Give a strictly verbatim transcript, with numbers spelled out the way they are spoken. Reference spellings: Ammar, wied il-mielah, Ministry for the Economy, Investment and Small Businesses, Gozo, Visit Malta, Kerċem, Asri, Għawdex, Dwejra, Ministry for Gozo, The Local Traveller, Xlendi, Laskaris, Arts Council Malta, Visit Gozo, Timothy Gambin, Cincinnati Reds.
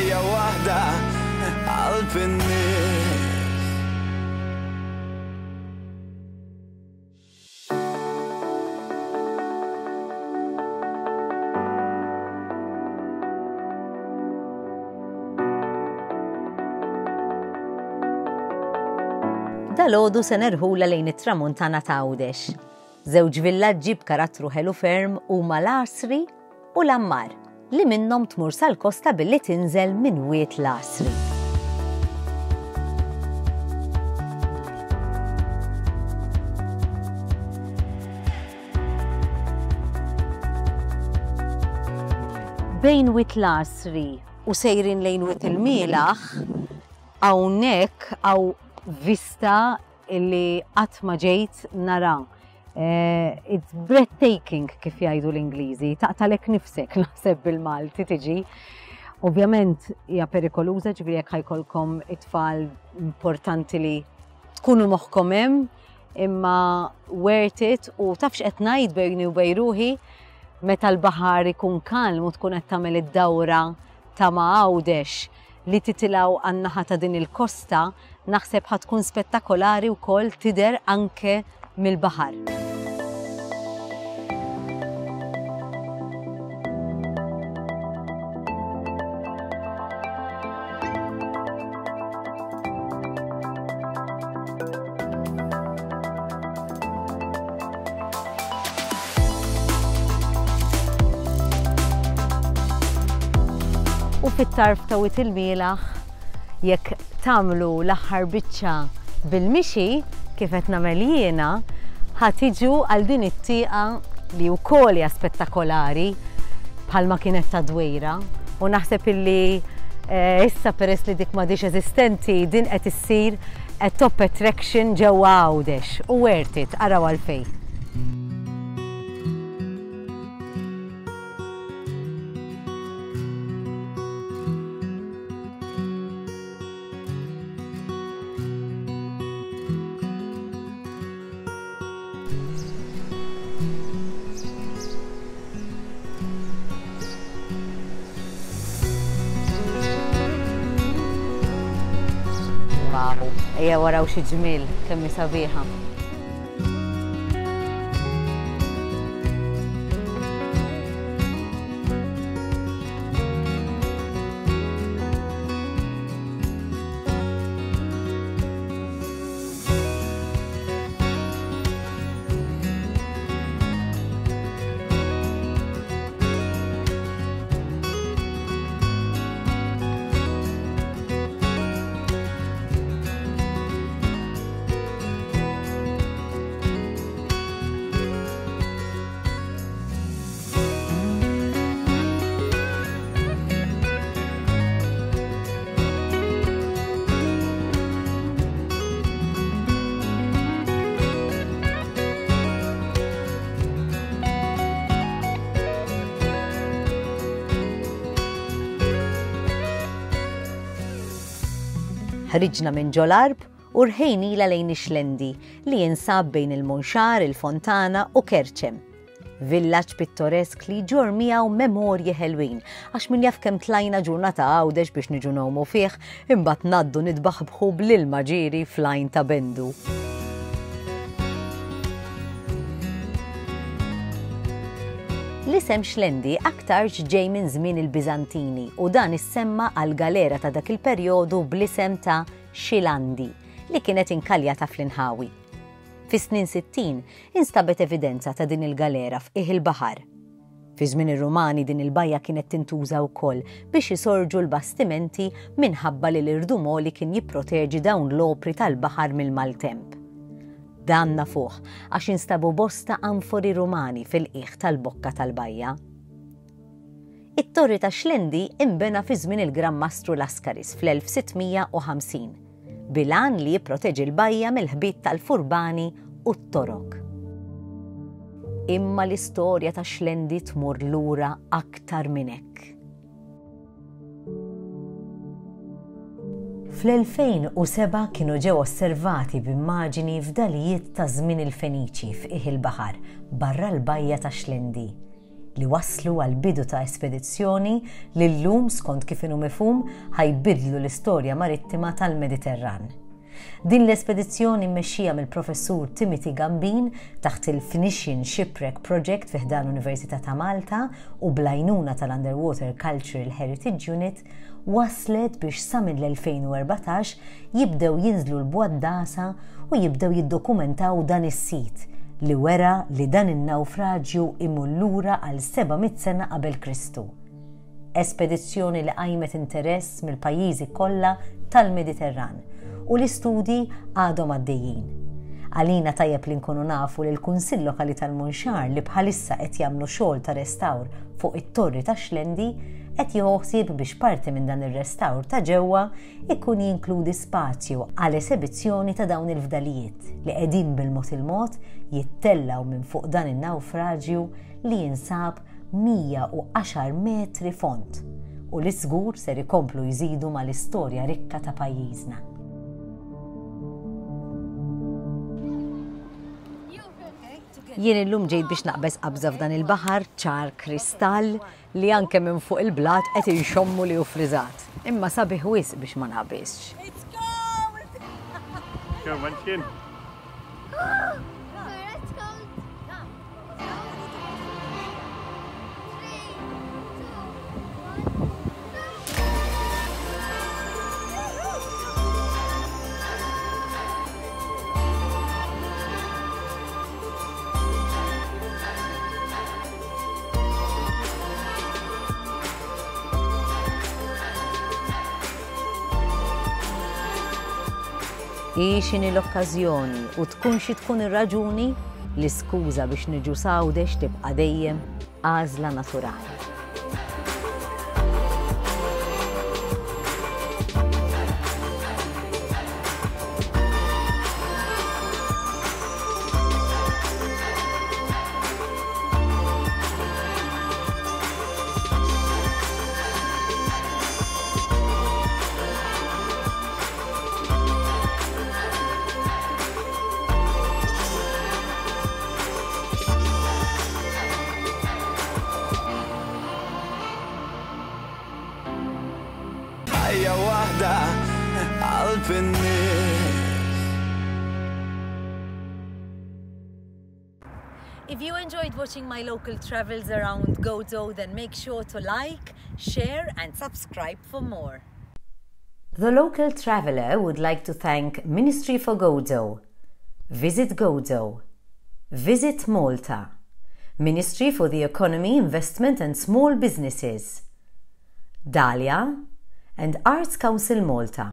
ħajja waħda qalb in-nies. Dal-għodu se nerħula lejn it-tramuntana ta' Għawdex. Żewġ villaġġi b'karattru ħelu ferm huma l-Asri u l-Ammar li minnhom tmur sal-kosta billi tinżel minn wiet l-Asri. Bejn wiet l-Asri u sejrin lejn wiet il-Mielaħ hawnhekk għaw vista illi qatt ma ġejt nara. It's breathtaking kif jgħidu l-Ingliżi, taqtalek nifsek naħseb bil-Malti tiġi. Ovvjament hija perikoluża ġifieri jekk ħajkolkom it-tfal importanti li tkunu moħħkom hemm, imma worth it u tafx qed ngħid bejni u bejn ruħi meta l-baħar ikun kalm u tkun qed tagħmel id-dawra ta' ma' Għawdex li titilaw għan-naħa ta' din il-kosta naħseb ħatkun spettakolari wkoll tidher anke mill-baħar. U fit-tarf ta' wiet il-Mielaħ jekk tagħmlu l-aħħar biċċa bil-mixi kif qed nagħmel jiena ħatiġu għal din it-tieqa li wkoll hija spettakolari bħalma kienet ta' dwejra u naħseb illi issa peress li dik m'għadix eżistenti din qed issir qed top attraction ġewwa Għawdex u worth it araw għalfejn. Ejja waraw xi ġmiel kemm hi sabiħa. Ħriġna minn ġol-Arb u rħejn ilha lejn Xlendi li jinsab bejn il-Munxar, il-Fontana u Kerċem. Villaġġ pittoresk li ġur miegħu memorji ħelwin għax min jaf kemm tlajna ġurnata Għawdex biex niġu nagħmu fih imbagħad ngħaddu nitbaħbħu bl-ilma ġieri f'lajn ta' Bendu. L-isem Xlendi aktarx ġej minn żmien il-Biżantini u dan issemma għal galera ta' dak il-perjodu bl-isem ta' Xilandi li kienet inkaljata fl-inħawi. Fis-snin sittin instabet evidenza ta' din il-galera f'qiegħ il-baħar. Fi żmien ir-Rumani din il-bajja kienet tintuża wkoll biex isorġu l-bastimenti minħabba li l-irdumoli kien jipproteġi dawn l-opri tal-baħar mill-maltemp. Dan nafuh għax instabu bosta anfori Rumani fil-qiegħ tal-bokka tal-bajja. It-torri ta' Xlendi inbena fi żmien il-Grammastru Laskaris fl-elf sittmija u ħamsin bilan li jipproteġi l-bajja mill-ħbit tal-furbani u t-torok. Imma l-istorja ta' Xlendi tmur lura aktar minn hekk. fl-elfejn u seba kienu ġew osservati b'immaġini f'dalijiet ta' żmien il-Feniċi f'qiegħ il-baħar barra l-bajja ta' Xlendi. li waslu għal bidu ta' espedizzjoni li l-lum skont kif inhu mifhum ħajbidlu l-istorja marittima tal-Mediterran. Din l-espedizzjoni mmexxija mill-professur Timothy Gambin taħt il-Finishing Shipwreck Project fi ħdan l-Università ta' Malta u blajnuna tal-Underwater Cultural Heritage Unit waslet biex sa minn l-elfejn u erbatax jibdew jinżlu l-bwaddasa u jibdew jiddokumentaw dan is-sit li wera li dan in-nawfraġġju imullura għal sebgħemija sena qabel Kristu. Espedizzjoni li qajmet interess mill-pajjiżi kollha tal-Mediterran u l-istudji għadhom għaddejjin. Għalina tajjeb li nkunu nafu li l-Kunsill Lokali tal-Munxar li bħalissa qed jagħmlu xogħol ta' restawr fuq it-torri ta' Xlendi qed jieħu ħsieb biex parti minn dan ir-restawr ta' ġewwa ikun jinkludi spazju għal esebizzjoni ta' dawn il-fdalijiet li qegħdin bil-mod il-mod jittellgħu minn fuq dan in-nawfraġġju li jinsab mija u għaxar metri font u li żgur ser ikomplu jżidu mal-istorja rikka ta' pajjiżna. Jien illum ġejt biex naqbes qabża f'dan il-baħar ċar kristall li anke minn fuq il-blat qed inxommu li hu friżat. Imma sabiħ wisq biex ma naqbisx. Ixini l-okkazjoni u tkun xi tkun ir-raġuni li skuża biex niġu sawdex tibqa' dejjem għażla naturali. If you enjoyed watching my local travels around Gozo, then make sure to like, share and subscribe for more. The Local Traveller would like to thank Ministry for Gozo, Visit Gozo, Visit Malta, Ministry for the Economy, Investment and Small Businesses, Dalia, and Arts Council Malta.